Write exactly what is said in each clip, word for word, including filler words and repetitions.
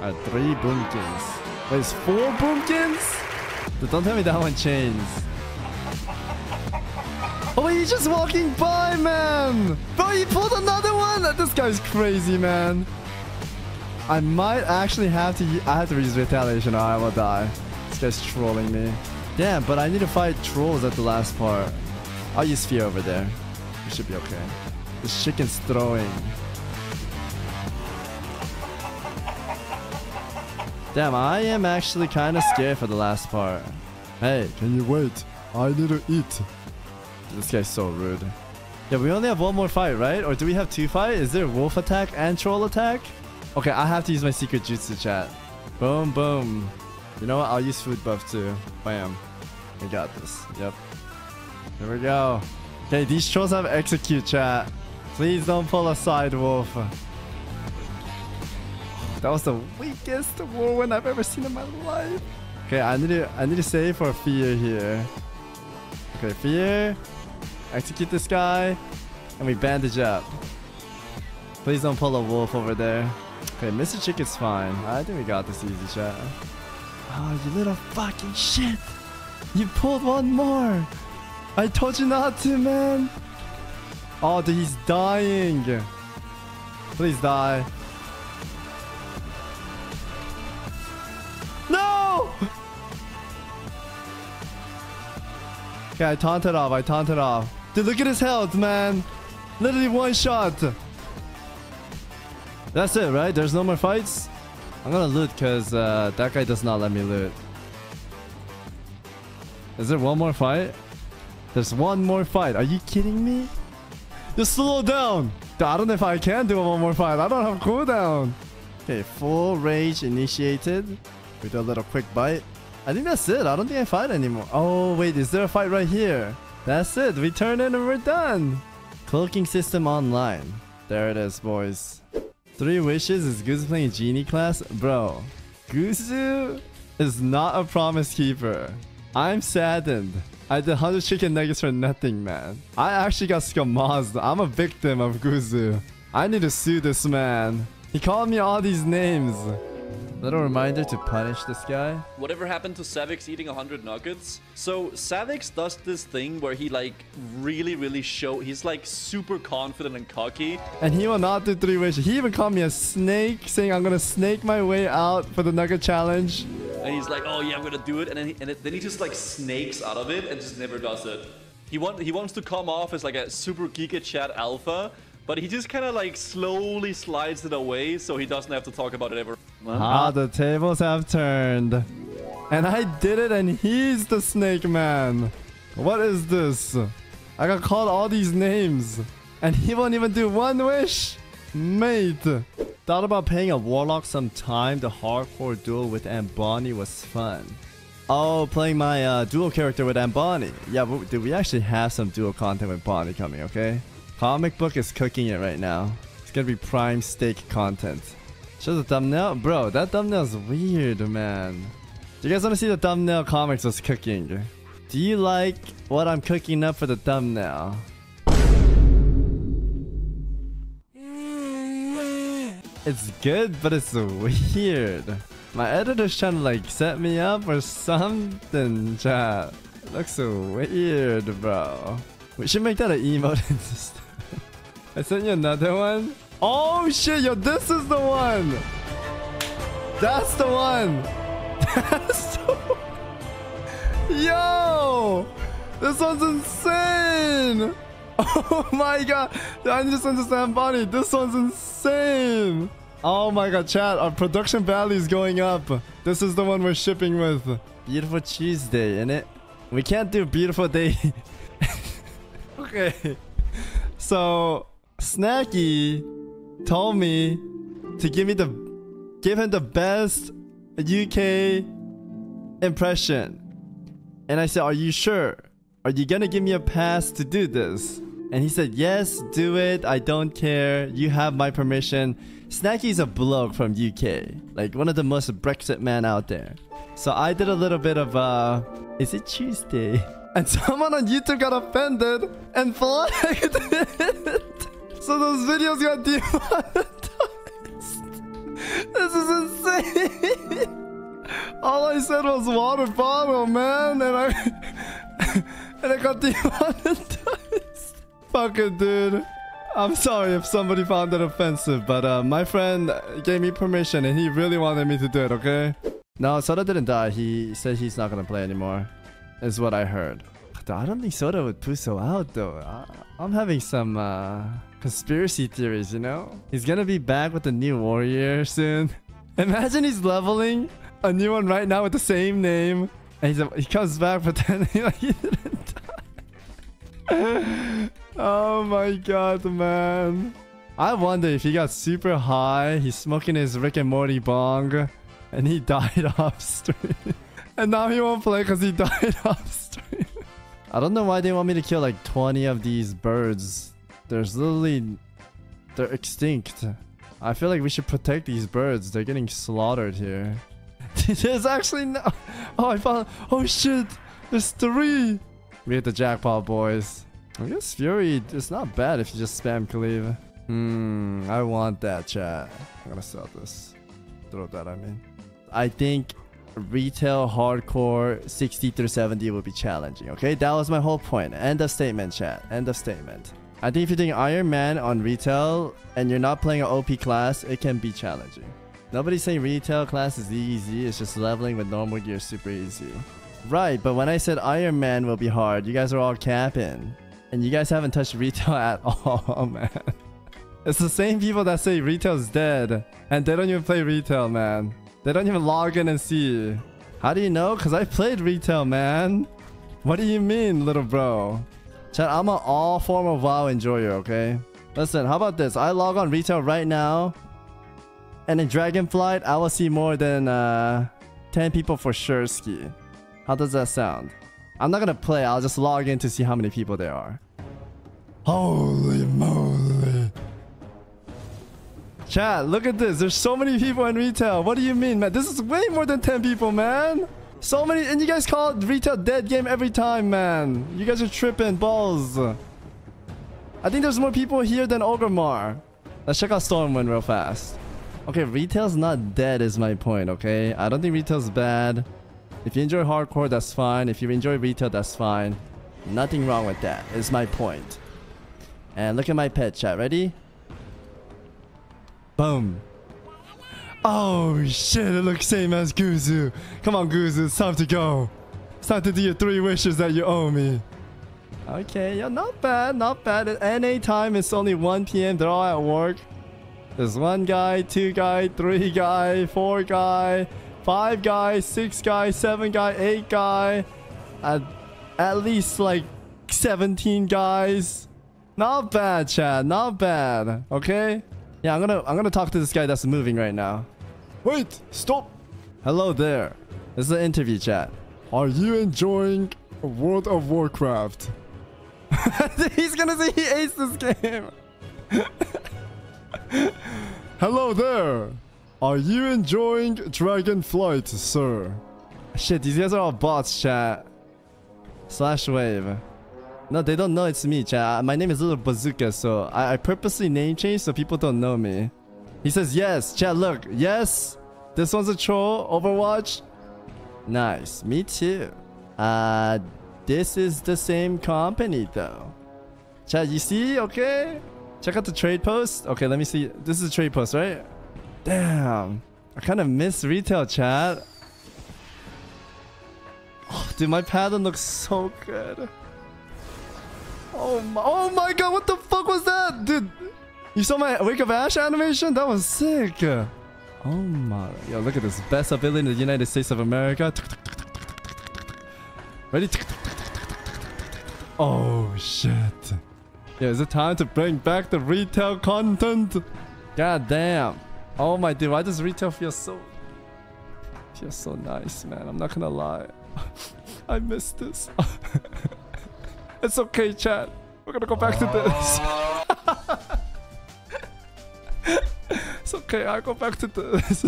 Uh, three bumpkins. Wait, it's four bumpkins? Don't tell me that one changed. Oh, he's just walking by, man! Bro, he pulled another one! This guy's crazy, man. I might actually have to... I have to use retaliation or I will die. This guy's trolling me. Damn, but I need to fight trolls at the last part. I'll use fear over there. We should be okay. This chicken's throwing. Damn, I am actually kind of scared for the last part. Hey, can you wait? I need to eat. This guy's so rude. Yeah, we only have one more fight, right? Or do we have two fights? Is there wolf attack and troll attack? Okay, I have to use my secret jutsu, chat. Boom, boom. You know what? I'll use food buff too. Bam. I got this. Yep. Here we go. Okay, these trolls have execute, chat. Please don't pull aside, wolf. That was the weakest whirlwind I've ever seen in my life. Okay, I need to I need to save for fear here. Okay, fear. Execute this guy. And we bandage up. Please don't pull a wolf over there. Okay, Mister Chicken's fine. I think we got this easy, chat. Oh, you little fucking shit. You pulled one more. I told you not to, man. Oh, dude, he's dying. Please die. No! Okay, I taunted off. I taunted off. Dude, look at his health, man. Literally one shot. That's it, right? There's no more fights? I'm gonna loot because uh, that guy does not let me loot. Is there one more fight? There's one more fight. Are you kidding me? Just slow down. Dude, I don't know if I can do one more fight. I don't have cooldown. Okay, full rage initiated. We do a little quick bite. I think that's it. I don't think I fight anymore. Oh, wait. Is there a fight right here? That's it. We turn in and we're done. Cloaking system online. There it is, boys. Three wishes is Guzu playing Genie class? Bro, Guzu is not a promise keeper. I'm saddened. I did one hundred chicken nuggets for nothing, man. I actually got skamazed. I'm a victim of Guzu. I need to sue this man. He called me all these names. Little reminder to punish this guy. Whatever happened to Savix eating one hundred nuggets? So Savix does this thing where he like really, really show... He's like super confident and cocky. And he will not do three wishes. He even called me a snake, saying I'm going to snake my way out for the nugget challenge. And he's like, oh yeah, I'm going to do it. And then he, and then he just like snakes out of it and just never does it. He, want, he wants to come off as like a super Giga Chat alpha. But he just kind of like slowly slides it away so he doesn't have to talk about it ever. Ah, the tables have turned. And I did it and he's the snake man. What is this? I got called all these names. And he won't even do one wish? Mate. Thought about paying a warlock some time. The hardcore duel with Ambony was fun. Oh, playing my uh, dual character with Ambony. Yeah, but dude, we actually have some dual content with Ambony coming, okay? Comic book is cooking it right now. It's gonna be prime steak content. Show the thumbnail? Bro, that thumbnail is weird, man. Do you guys want to see the thumbnail comics was cooking? Do you like what I'm cooking up for the thumbnail? It's good, but it's weird. My editor's trying to like set me up or something, chat. It looks so weird, bro. We should make that an emote system. I sent you another one. Oh shit, yo, this is the one! That's the one! That's the one! Yo! This one's insane! Oh my god! I just understand Bonnie. This one's insane! Oh my god, chat, our production value is going up. This is the one we're shipping with. Beautiful Tuesday, innit? We can't do beautiful day. Okay. So, Snacky told me to give me the give him the best U K impression, and I said, are you sure? Are you gonna give me a pass to do this? And he said, yes, do it. I don't care. You have my permission. Snacky's a bloke from U K, like one of the most Brexit men out there. So I did a little bit of uh is it Tuesday? And someone on YouTube got offended and flagged it. So those videos got demonetized. This is insane. said was water bottle, man, and I and I got demonetized. Fuck it, dude. I'm sorry if somebody found that offensive, but uh, my friend gave me permission and he really wanted me to do it, okay? No, Soda didn't die. He said he's not gonna play anymore, is what I heard. I don't think Soda would Puso out, though. I I'm having some uh, conspiracy theories, you know? He's gonna be back with a new warrior soon. Imagine he's leveling a new one right now with the same name, and he's a, he comes back pretending like he didn't die. Oh my god, man. I wonder if he got super high, he's smoking his Rick and Morty bong, and he died off stream. And now he won't play because he died off stream. I don't know why they want me to kill like twenty of these birds. There's literally... They're extinct. I feel like we should protect these birds. They're getting slaughtered here. There's actually no... Oh, I found... Oh shit! There's three! We hit the jackpot, boys. I guess Fury, it's not bad if you just spam cleave. Hmm, I want that, chat. I'm gonna sell this. Throw that, I mean. I think retail hardcore sixty through seventy will be challenging, okay? That was my whole point. End of statement, chat. End of statement. I think if you're doing Iron Man on retail and you're not playing an O P class, it can be challenging. Nobody's saying retail class is easy. It's just leveling with normal gear super easy. Right, but when I said Iron Man will be hard, you guys are all capping. And you guys haven't touched retail at all, man. It's the same people that say retail's dead. And they don't even play retail, man. They don't even log in and see. How do you know? Because I played retail, man. What do you mean, little bro? Chat, I'm an all form of WoW enjoyer, okay? Listen, how about this? I log on retail right now. And in Dragonflight, I will see more than uh, ten people for sure ski. How does that sound? I'm not gonna play, I'll just log in to see how many people there are. Holy moly. Chat, look at this. There's so many people in retail. What do you mean, man? This is way more than ten people, man. So many, and you guys call it retail dead game every time, man. You guys are tripping balls. I think there's more people here than Orgrimmar. Let's check out Stormwind real fast. Okay, retail's not dead is my point, okay? I don't think retail's bad. If you enjoy hardcore, that's fine. If you enjoy retail, that's fine. Nothing wrong with that, is my point. And look at my pet, chat. Ready? Boom. Oh, shit. It looks same as Guzu. Come on, Guzu. It's time to go. It's time to do your three wishes that you owe me. Okay. Yeah, not bad. Not bad. At N A time, it's only one P M They're all at work. There's one guy, two guy, three guy, four guy. Five guy, six guy, seven guy, eight guy, at, at least like seventeen guys. Not bad, chat. Not bad. Okay. Yeah, I'm gonna I'm gonna talk to this guy that's moving right now. Wait, stop. Hello there. This is an interview, chat. Are you enjoying World of Warcraft? He's gonna say he aced this game. Hello there. Are you enjoying Dragonflight, sir? Shit, these guys are all bots, chat. Slash wave. No, they don't know it's me, chat. My name is Little Bazooka, so I, I purposely name change so people don't know me. He says yes, chat, look. Yes, this one's a troll, Overwatch. Nice, me too. Uh, this is the same company, though. Chat, you see? Okay. Check out the trade post. Okay, let me see. This is a trade post, right? Damn, I kind of miss retail, chat. Oh, dude, my pattern looks so good. Oh my, oh my god, what the fuck was that? Dude, you saw my Wake of Ash animation? That was sick. Oh my, yo, look at this. Best ability in the United States of America. Ready? Oh shit. Yeah, is it time to bring back the retail content? God damn. Oh my dude, why does retail feel so... Feels so nice, man. I'm not gonna lie. I miss this. It's okay, chat. We're gonna go back to this. It's okay, I'll go back to this.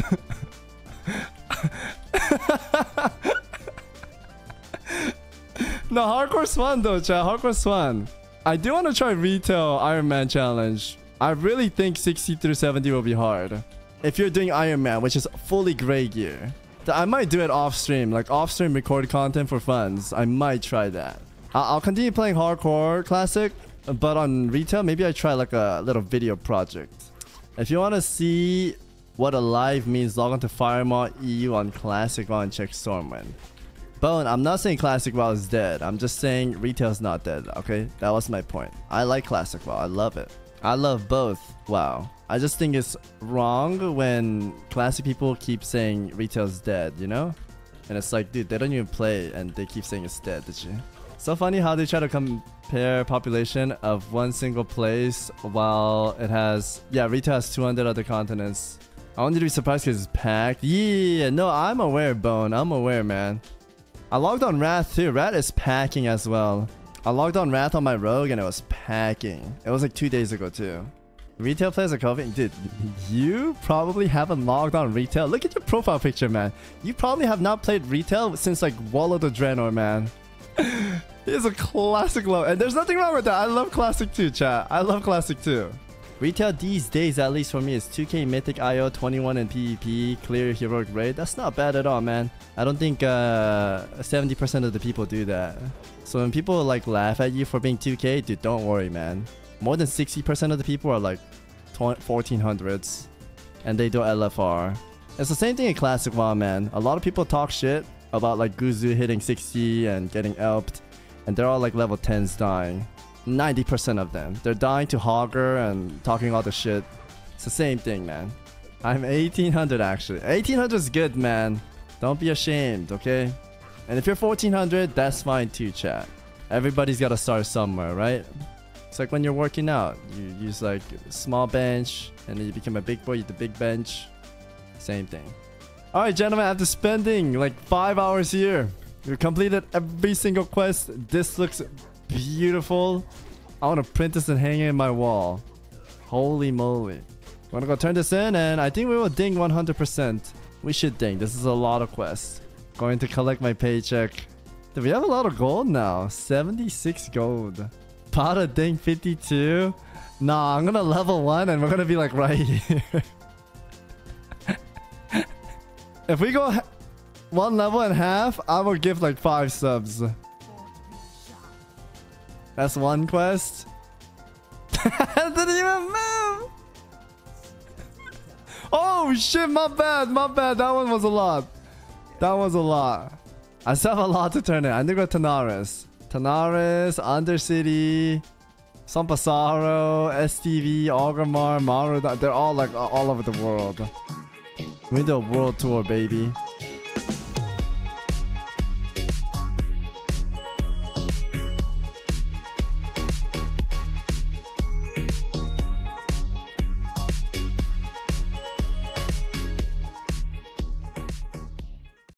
No, hardcore's fun though, chat. Hardcore's fun. I do want to try retail Iron Man challenge. I really think sixty through seventy will be hard. If you're doing Iron Man, which is fully gray gear. I might do it off stream, like off stream record content for funds. I might try that. I'll continue playing hardcore classic, but on retail, maybe I try like a little video project. If you want to see what a live means, log on to Firemaw E U on Classic WoW and check Stormwind. Bone, I'm not saying Classic WoW is dead. I'm just saying retail's not dead, okay? That was my point. I like Classic WoW. I love it. I love both. Wow. I just think it's wrong when Classic people keep saying retail's dead, you know? And it's like, dude, they don't even play and they keep saying it's dead, did you? So funny how they try to compare population of one single place while it has... Yeah, retail has two hundred other continents. I wanted to be surprised because it's packed. Yeah, no, I'm aware, Bone. I'm aware, man. I logged on Wrath too. Wrath is packing as well. I logged on Wrath on my rogue and it was packing. It was like two days ago too. Retail players are copying. Dude, you probably haven't logged on retail. Look at your profile picture, man. You probably have not played retail since like Wall of the Draenor, man. It's a classic love, and there's nothing wrong with that. I love classic too, chat. I love classic too. Retail these days, at least for me, is two K Mythic I O, twenty-one and PvP, clear heroic raid. That's not bad at all, man. I don't think uh, seventy percent of the people do that. So when people like laugh at you for being two K, dude, don't worry, man. More than sixty percent of the people are like fourteen hundreds, and they do L F R. It's the same thing in Classic WoW, man. A lot of people talk shit about like Guzu hitting sixty and getting elped, and they're all like level tens dying. ninety percent of them. They're dying to Hogger and talking all the shit. It's the same thing, man. I'm eighteen hundred actually. eighteen hundred is good, man. Don't be ashamed, okay? And if you're fourteen hundred, that's fine too, chat. Everybody's got to start somewhere, right? It's like when you're working out. You use like small bench, and then you become a big boy, you do big bench. Same thing. Alright, gentlemen, after spending like five hours here, we completed every single quest. This looks beautiful. I want to print this and hang it in my wall. Holy moly. We're gonna go turn this in, and I think we will ding one hundred percent. We should ding. This is a lot of quests. Going to collect my paycheck. Dude, we have a lot of gold now. seventy-six gold. Pot of ding fifty-two. Nah, I'm gonna level one and we're gonna be like right here. If we go one level and half, I will give like five subs. That's one quest. Didn't even move! Oh shit, my bad, my bad. That one was a lot. That was a lot. I still have a lot to turn in. I need to go Tanaris. Tanaris, Undercity, Sampasaro, S T V, Orgrimmar, Maru. They're all like all over the world. We do a world tour, baby.